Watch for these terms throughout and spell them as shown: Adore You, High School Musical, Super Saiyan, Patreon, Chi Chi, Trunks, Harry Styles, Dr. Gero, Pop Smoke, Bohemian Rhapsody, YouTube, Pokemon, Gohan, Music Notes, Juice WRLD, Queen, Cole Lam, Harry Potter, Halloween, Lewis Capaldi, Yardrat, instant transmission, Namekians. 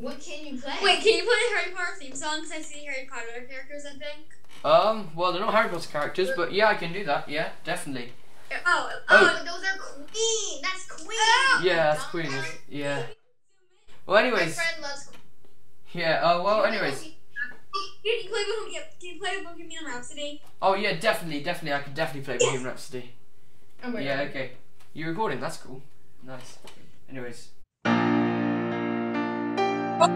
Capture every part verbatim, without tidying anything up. What can you play? Wait, can you play the Harry Potter theme song? Because I see Harry Potter characters, I think. Um, well, they're not Harry Potter characters, but yeah, I can do that. Yeah, definitely. Oh, oh, oh. Those are Queen. That's Queen. Oh, yeah, that's Queen. That's, yeah. Well, anyways. My friend loves Queen. Yeah. Oh, uh, well, anyways. Can you play? Can you play Bohemian Rhapsody? Oh yeah, definitely, definitely. I can definitely play Bohemian Rhapsody. Oh my yeah. God. Okay. You're recording. That's cool. Nice. Anyways. What?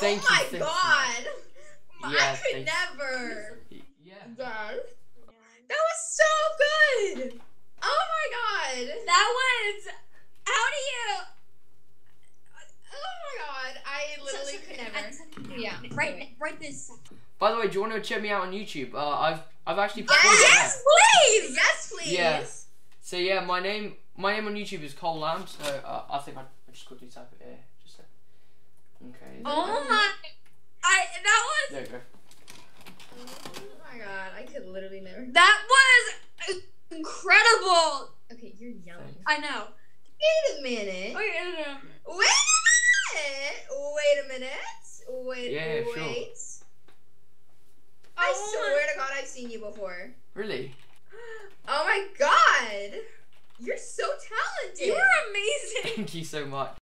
Thank oh you, my god! You. Yeah, I could never! You. Yeah. That was so good! Oh my god! That was... How do you... Oh my god, I literally so, so, could never. I, yeah, right, right this second. By the way, do you want to check me out on YouTube? Uh, I've I've actually... Yes, yes please! Yes, please! Yeah. So yeah, my name my name on YouTube is Cole Lam, so uh, I think I just quickly type it here. Okay. Oh my! I that was. There you go. Oh my god! I could literally never. That was incredible. Okay, you're yelling. I know. Wait a minute. Wait a minute. Wait a minute. Wait. Yeah, wait. Sure. I oh swear my... to God, I've seen you before. Really? Oh my god! You're so talented. You're amazing. Thank you so much.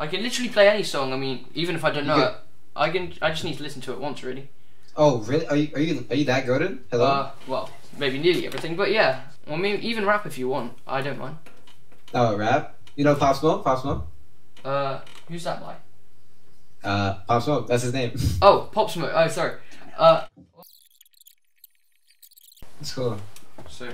I can literally play any song. I mean, even if I don't know it, I can. I just need to listen to it once, really. Oh, really? Are you are you are you that good at it? Hello. Uh, well, maybe nearly everything, but yeah. Well, I mean, even rap if you want. I don't mind. Oh, rap? You know Pop Smoke? Pop Smoke? Uh, who's that by? Uh, Pop Smoke. That's his name. Oh, Pop Smoke. Oh, sorry. Uh. It's cool. So.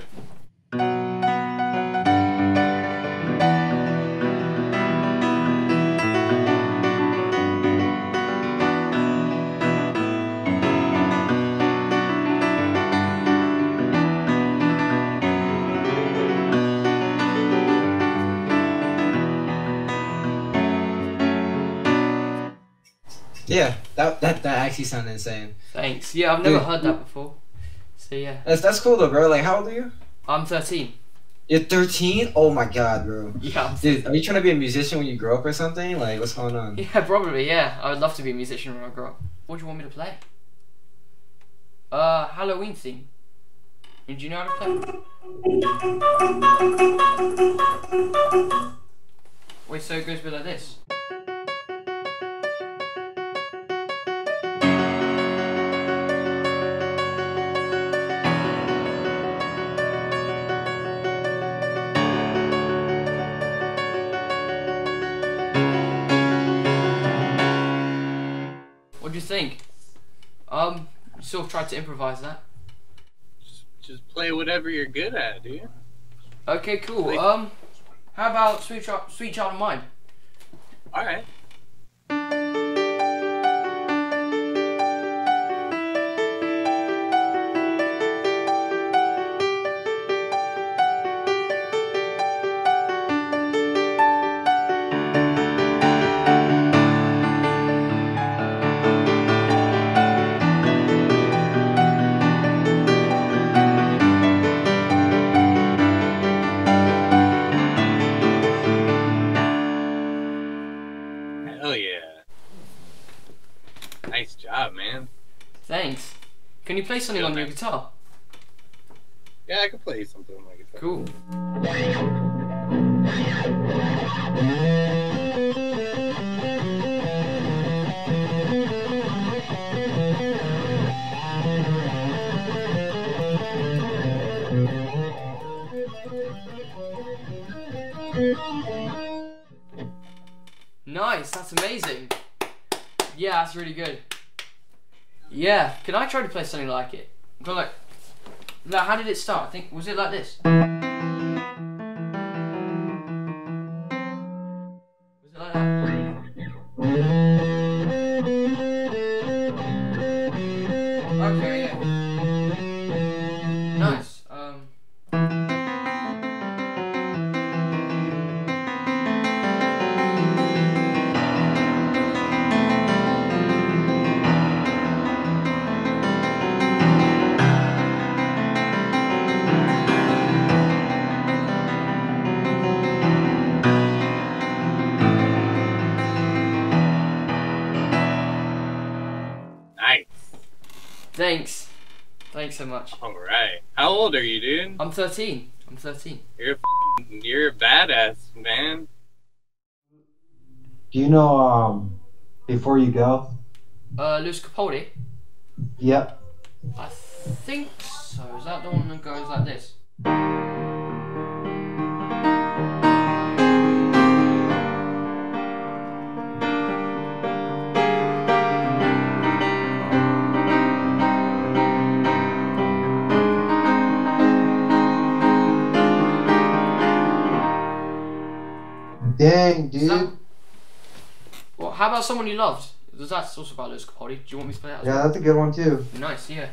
Yeah, that that that actually sounded insane. Thanks. Yeah, I've never Dude. heard that before. So yeah. That's that's cool though, bro. Like, how old are you? I'm thirteen. You're thirteen? Oh my god, bro. Yeah. I'm Dude, are you trying to be a musician when you grow up or something? Like, what's going on? Yeah, probably. Yeah, I would love to be a musician when I grow up. What do you want me to play? Uh, Halloween theme. Do you know how to play? Wait, so it goes a bit like this. Think um sort of tried to improvise that. Just, just play whatever you're good at, dude. Okay, cool. Play. Um how about sweet child sweet child of mine? All right. Thanks. Can you play something on your guitar? Yeah, I can play something on my guitar. Cool. Nice, that's amazing. Yeah, that's really good. Yeah, can I try to play something like it? But like, like, how did it start? I think, was it like this? Was it like that? Thanks so much. All right. How old are you, dude? I'm thirteen. I'm thirteen. You're a, you're a badass, man. Do you know um Before You Go? Uh, Lewis Capaldi. Yep. I think so. Is that the one that goes like this? Dang, dude. That, well, how about Someone You Loved? That's also about Lewis Capaldi. Do you want me to play that as yeah, well? That's a good one too. Nice, yeah.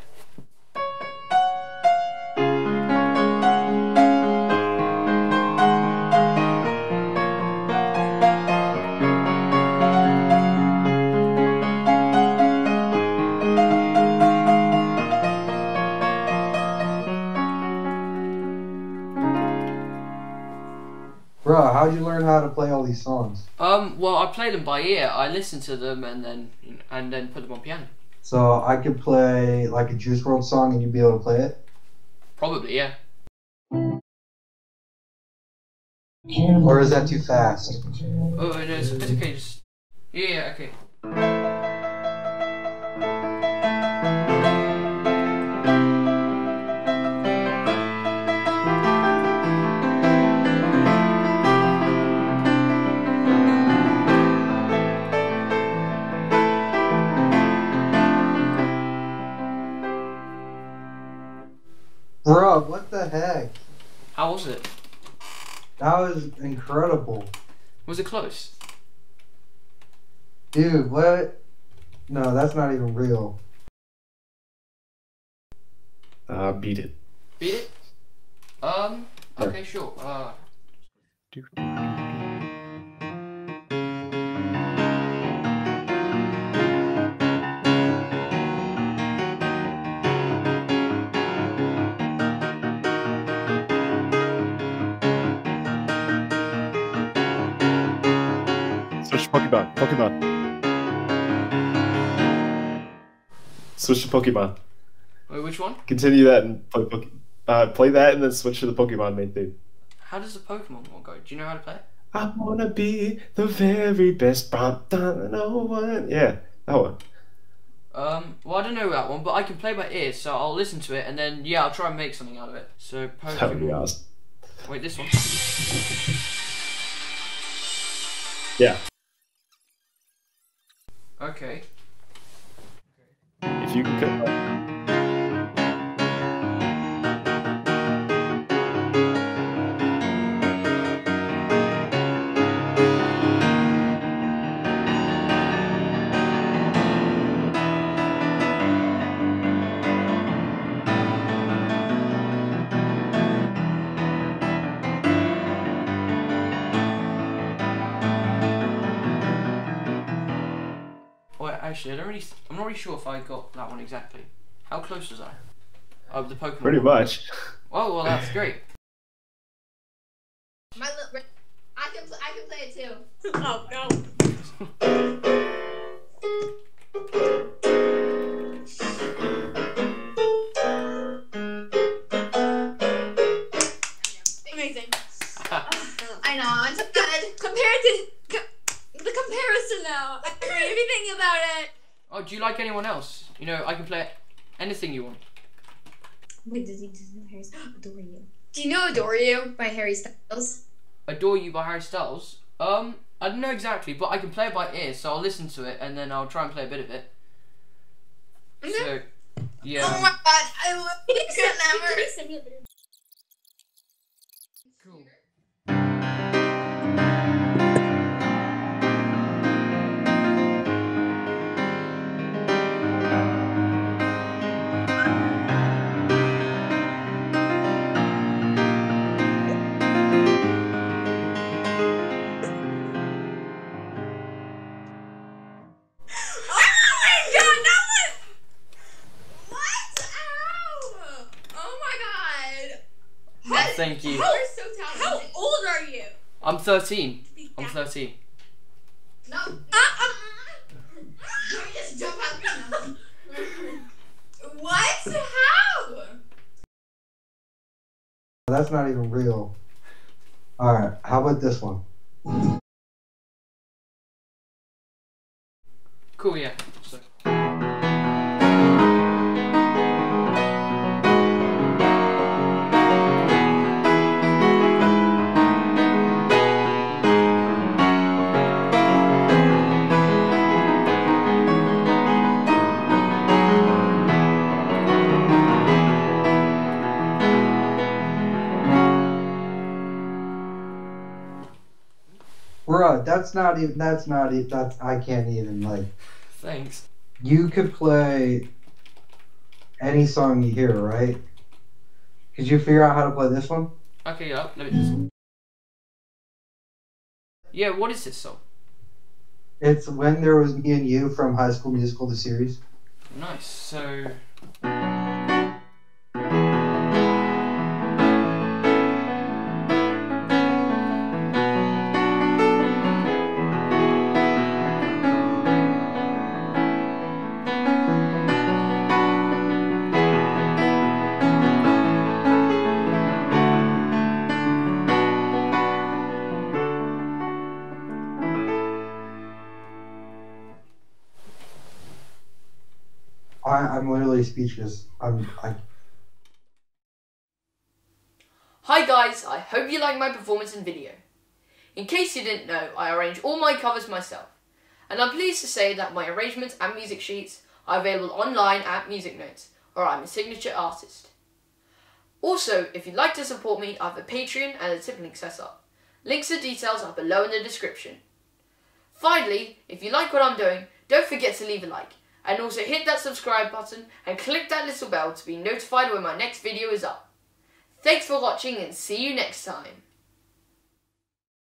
Bro, how'd you learn how to play all these songs? Um, well, I play them by ear. I listen to them and then and then put them on piano. So I could play like a Juice world song and you'd be able to play it? Probably, yeah. Or is that too fast? Oh, no, it's, it's okay. Just yeah, yeah, okay. Bro, what the heck? How was it? That was incredible. Was it close? Dude, what? No, that's not even real. Uh, beat it. Beat it? Um, okay, sure. Uh... Dude. Switch to Pokemon, Pokemon. Switch to Pokemon. Wait, which one? Continue that and play Pokemon. Uh, play that and then switch to the Pokemon main theme. How does the Pokemon one go? Do you know how to play it? I wanna be the very best. One. Yeah, that one. Um, well, I don't know that one, but I can play by ear, so I'll listen to it and then, yeah, I'll try and make something out of it. So, Pokemon. That would be awesome. Wait, this one. Yeah. Okay. If you can cut Wait, actually, I don't really, I'm not really sure if I got that one exactly. How close was I? Of the Pokemon. Pretty much. Oh, well, that's great. My little, I can, I can play it too. Oh no. Amazing. I know. It's good compared to. Comparison now. I don't know anything about it. Oh, do you like anyone else? You know, I can play anything you want. Wait, does he know Harry Styles? Adore You. Do you know Adore You by Harry Styles? Adore You by Harry Styles? Um, I don't know exactly, but I can play it by ear, so I'll listen to it and then I'll try and play a bit of it. Mm-hmm. So, yeah. Oh my god, I love it. Cool. Thank you. How, so how old are you? I'm thirteen. I'm thirteen. No. Uh, um, you just jump out. What? How? That's not even real. Alright, how about this one? Cool, yeah. So. Bro, that's not even, that's not even, that's, I can't even, like. Thanks. You could play any song you hear, right? Could you figure out how to play this one? Okay, yeah, let me just. Yeah, what is this song? It's When There Was Me and You from High School Musical, the series. Nice, so. I'm literally speechless. I'm, I... Hi guys, I hope you like my performance and video. In case you didn't know, I arrange all my covers myself. And I'm pleased to say that my arrangements and music sheets are available online at Music Notes, or I'm a signature artist. Also, if you'd like to support me, I have a Patreon and a tip link set up. Links and details are below in the description. Finally, if you like what I'm doing, don't forget to leave a like. And also hit that subscribe button and click that little bell to be notified when my next video is up. Thanks for watching and see you next time.